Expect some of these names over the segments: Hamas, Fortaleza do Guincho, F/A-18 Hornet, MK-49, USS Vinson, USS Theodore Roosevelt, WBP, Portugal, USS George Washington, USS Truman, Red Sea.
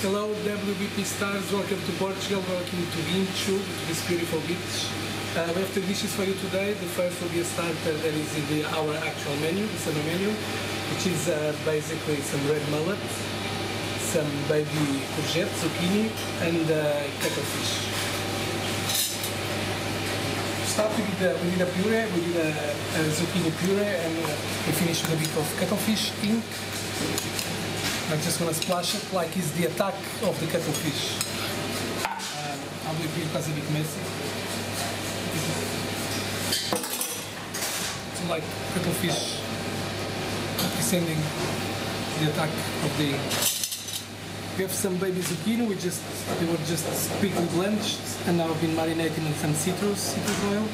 Hello WBP stars, welcome to Portugal, welcome to Guincho, to this beautiful beach. We have two dishes for you today. The first will be a starter that is in our actual menu, the summer menu, which is basically some red mullet, some baby courgette, zucchini, and cuttlefish. To start we did a puree, we did a zucchini puree, and we finished with a bit of cuttlefish ink. I'm just going to splash it like it's the attack of the cuttlefish. I'll do it because it's a bit messy. So like cuttlefish descending the attack of the... We have some baby zucchini, they were just quickly blanched, and now I've been marinating in some citrus oil.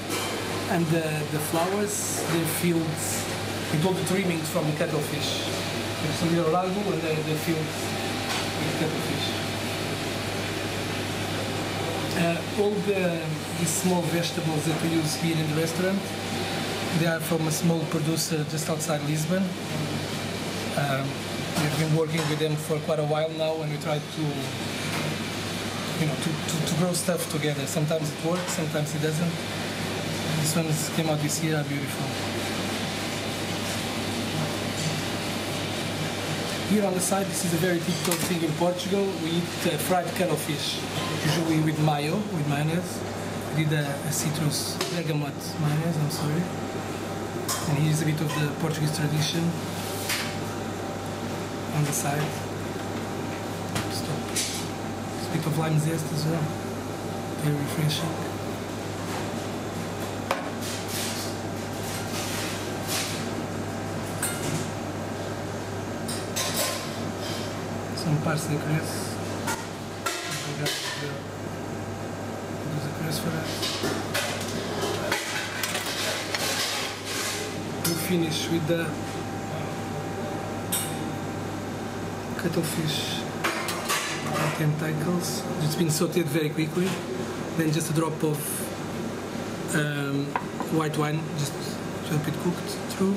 And the flowers, they're filled with all the trimmings from the cuttlefish. There's some little ragu and they're filled with cuttlefish. All the small vegetables that we use here in the restaurant, they are from a small producer just outside Lisbon. We've been working with them for quite a while now, and we try to, to grow stuff together. Sometimes it works, sometimes it doesn't. These ones came out this year are beautiful. Here on the side, this is a very typical thing in Portugal. We eat fried cuttlefish, usually with mayo, with mayonnaise. We did a citrus bergamot mayonnaise, I'm sorry. And here's a bit of the Portuguese tradition on the side. Stop. It's a bit of lime zest as well. Very refreshing. Some parsley cress. There's a cress for us. We'll finish with the cuttlefish tentacles. It's been sauteed very quickly. Then just a drop of white wine just to help it cooked through.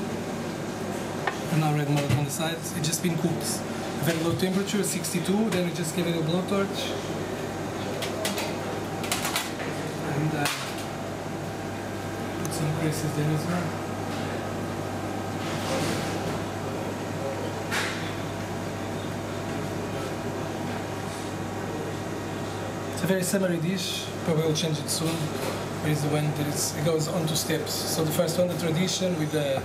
And now red mullet on the sides. It's just been cooked. Very low temperature, 62, then we just give it a blowtorch. And put some creases there as well. It's a very summery dish, but we'll change it soon. There is the one that it goes on two steps. So the first one, the tradition with the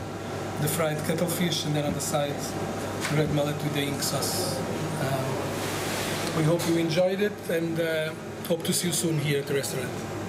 fried cuttlefish, and then on the side, red mullet with the ink sauce. We hope you enjoyed it, and hope to see you soon here at the restaurant.